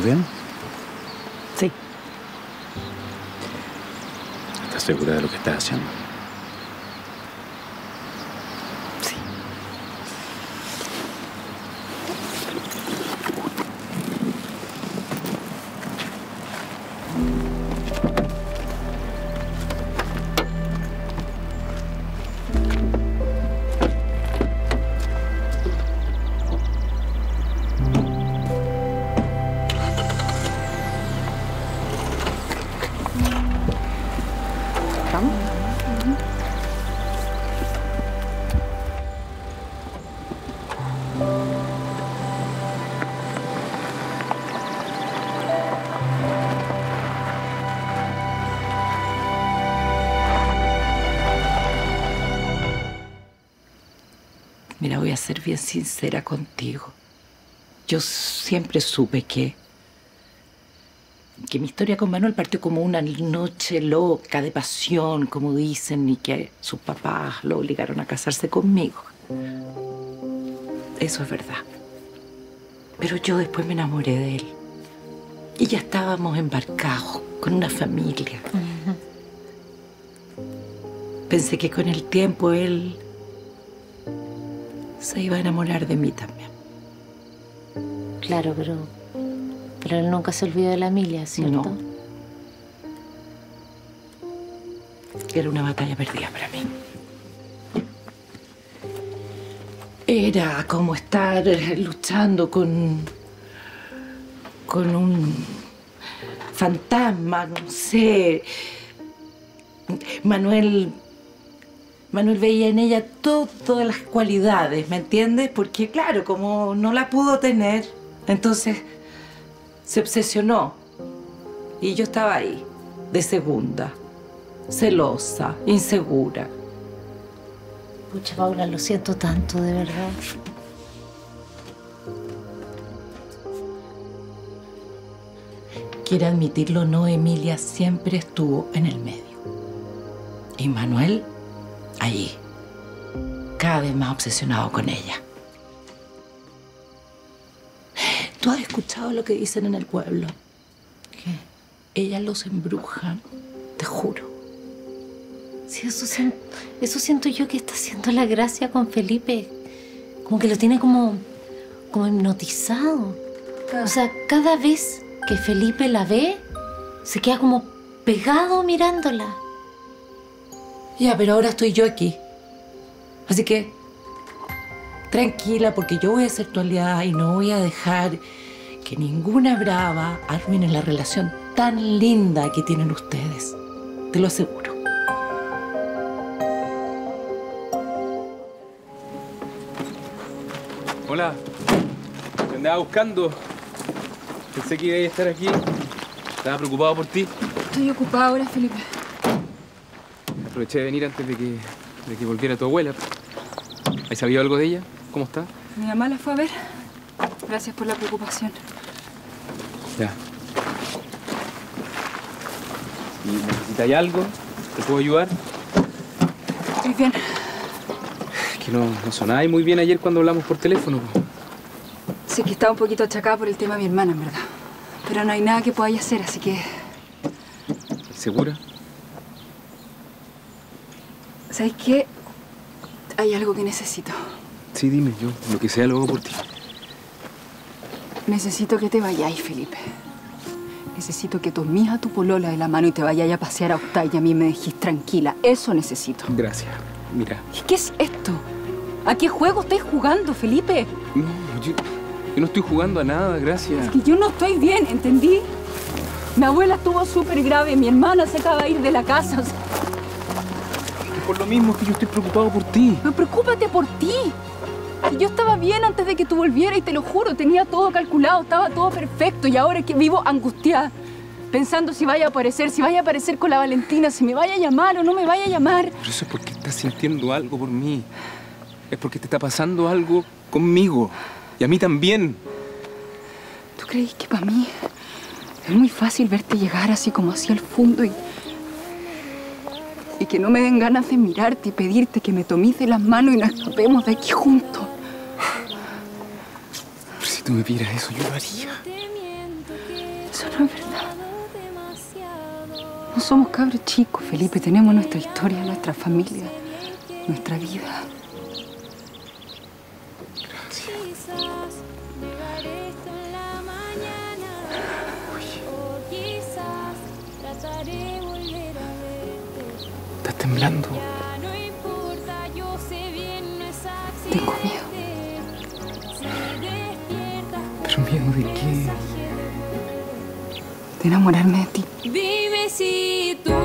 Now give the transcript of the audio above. ¿Todo bien? Sí. ¿Estás segura de lo que estás haciendo? Sí. Mira, voy a ser bien sincera contigo. Yo siempre supe que mi historia con Manuel partió como una noche loca de pasión, como dicen, y que sus papás lo obligaron a casarse conmigo. Eso es verdad. Pero yo después me enamoré de él. Y ya estábamos embarcados con una familia. Pensé que con el tiempo él se iba a enamorar de mí también. Claro, pero él nunca se olvidó de la Emilia, ¿cierto? No. Era una batalla perdida para mí. Era como estar luchando con un fantasma, no sé. Manuel veía en ella todas las cualidades, ¿me entiendes? Porque, claro, como no la pudo tener, entonces se obsesionó. Y yo estaba ahí, de segunda, celosa, insegura. Pucha, Paula, lo siento tanto, de verdad. Quiero admitirlo, no, Emilia siempre estuvo en el medio. Y Manuel, allí, cada vez más obsesionado con ella. ¿Tú has escuchado lo que dicen en el pueblo? ¿Qué? Ellas los embrujan, te juro. Sí, eso siento yo que está haciendo la gracia con Felipe. Como que lo tiene como hipnotizado. Ah. O sea, cada vez que Felipe la ve, se queda como pegado mirándola. Ya, pero ahora estoy yo aquí. Así que, tranquila, porque yo voy a ser tu aliada y no voy a dejar que ninguna brava arruine la relación tan linda que tienen ustedes. Te lo aseguro. Hola. Te andaba buscando. Pensé que ibas a estar aquí. Estaba preocupado por ti. Estoy ocupada ahora, Felipe. Aproveché de venir antes de que volviera tu abuela. ¿Has sabido algo de ella? ¿Cómo está? Mi mamá la fue a ver. Gracias por la preocupación. Ya. ¿Y necesitáis algo? ¿Te puedo ayudar? Estoy bien. Es que no sonáis muy bien ayer cuando hablamos por teléfono. Sí, que estaba un poquito achacada por el tema de mi hermana, en verdad. Pero no hay nada que podáis hacer, así que... ¿Segura? ¿Sabes qué? Hay algo que necesito. Sí, dime, yo lo que sea lo hago por ti. Necesito que te vayáis, Felipe. Necesito que tomes a tu polola de la mano y te vayáis a pasear a Octay y a mí me dejís tranquila. Eso necesito. Gracias. Mira. ¿Qué es esto? ¿A qué juego estáis jugando, Felipe? No, yo no estoy jugando a nada, gracias. Es que yo no estoy bien, ¿entendí? Mi abuela estuvo súper grave, mi hermana se acaba de ir de la casa. Por lo mismo que yo estoy preocupado por ti. Pero preocúpate por ti. Yo estaba bien antes de que tú volvieras y te lo juro, tenía todo calculado, estaba todo perfecto y ahora es que vivo angustiada, pensando si vaya a aparecer, con la Valentina, si me vaya a llamar o no me vaya a llamar. Pero eso es porque estás sintiendo algo por mí. Es porque te está pasando algo conmigo y a mí también. ¿Tú crees que para mí es muy fácil verte llegar así como hacia el fondo y... que no me den ganas de mirarte y pedirte que me tomes de las manos y nos escapemos de aquí juntos? Pero si tú me pidieras eso, yo lo haría. Eso no es verdad. No somos cabros chicos, Felipe. Tenemos nuestra historia, nuestra familia, nuestra vida. Gracias. Oye. ¿Estás temblando? Tengo miedo. ¿Pero miedo de qué? De enamorarme de ti. Dime si tú